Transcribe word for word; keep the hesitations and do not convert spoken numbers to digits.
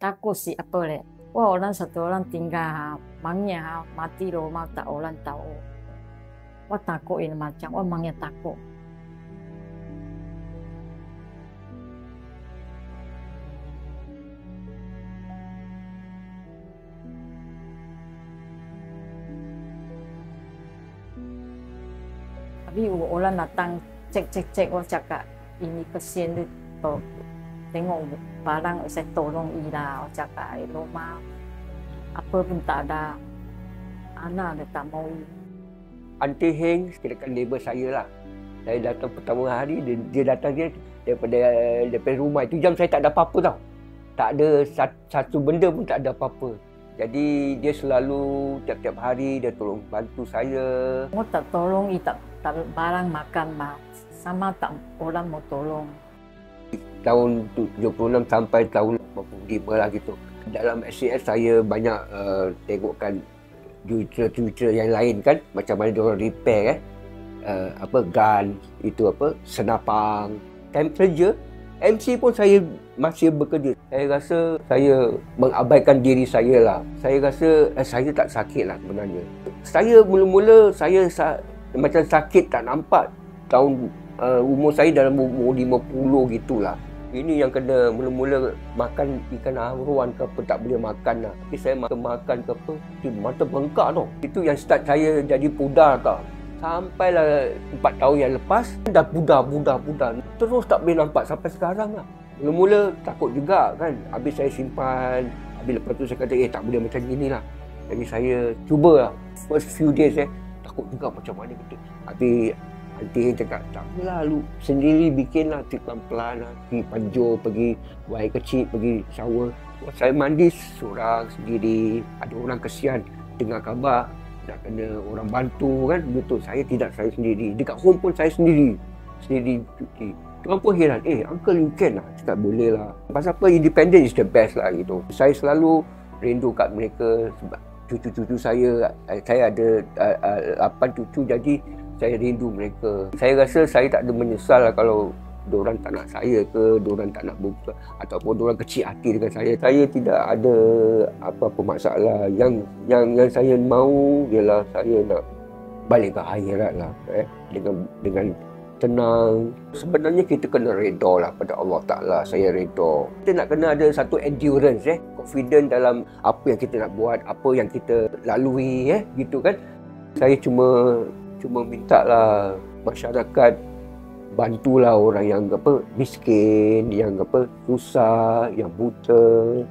Takut si apa leh. Wah, orang satu orang tinggal, mangnya mati rumah tak orang tahu. Wah, takut ini macam, wah mangnya takut. Tapi orang datang cek-cek-cek, orang cakap ini kesian dia tu. Tengok barang saya tolong Ira, orang cakap rumah apa pun tak ada. Anak dia tak mau. Aunty Heng, kirakan neighbor saya lah. Saya datang pertama hari, dia, dia datang dia daripada, daripada rumah. Itu jam saya tak ada apa-apa tau. Tak ada satu benda pun tak ada apa-apa. Jadi dia selalu tiap-tiap hari dia tolong bantu saya. Mau tak tolong, tak tak barang makan mak. Sama tak orang mau tolong. Tahun tujuh puluh enam sampai tahun lapan puluh lima lah gitu. Dalam S C S saya banyak uh, tengokkan jutera-jutera yang lain kan. Macam mana diorang repair kan. Uh, apa gun, itu apa, senapang. Time kerja, M C pun saya masih bekerja. Saya rasa saya mengabaikan diri saya lah. Saya rasa eh, saya tak sakit lah sebenarnya. Saya mula-mula saya sa macam sakit tak nampak. Tahun uh, umur saya dalam umur lima puluh gitulah. Ini yang kena mula-mula makan ikan arowan ke apa, tak boleh makan lah. Tapi saya makan, makan ke apa, mata bengkak tau. Itu yang start saya jadi pudar tau. Sampailah empat tahun yang lepas, dah pudar-pudar-pudar. Terus tak boleh nampak sampai sekarang lah. Mula-mula takut juga kan. Habis saya simpan, habis lepas tu saya kata, eh tak boleh macam gini lah. Jadi saya cuba lah. First few days eh, takut juga macam mana gitu. Habis nanti saya cakap, tak apalah lu sendiri bikin lah. Pelan-pelan lah, pergi panjur, pergi wai kecil, pergi shower. Saya mandi seorang sendiri, ada orang kesian, dengar khabar. Nak kena orang bantu kan, betul. Saya tidak, saya sendiri. Dekat home pun saya sendiri. Sendiri cuti. Mereka pun heran, eh uncle you can lah. Cakap boleh lah. Pasal apa, independent is the best lah gitu. Saya selalu rindu kat mereka. Sebab cucu-cucu saya, saya ada lapan cucu, jadi saya rindu mereka. Saya rasa saya tak ada menyesal lah kalau diorang tak nak saya ke, diorang tak nak buka, ataupun diorang kecil hati dengan saya. Saya tidak ada apa-apa masalah. Yang yang yang saya mahu ialah saya nak balik ke akhirat lah eh? dengan dengan tenang. Sebenarnya kita kena reda lah pada Allah Ta'ala. Saya reda. Kita nak kena ada satu endurance eh, confident dalam apa yang kita nak buat, apa yang kita lalui eh, gitu kan. Saya cuma cuma minta lah masyarakat bantulah orang yang apa miskin, yang apa susah, yang buta.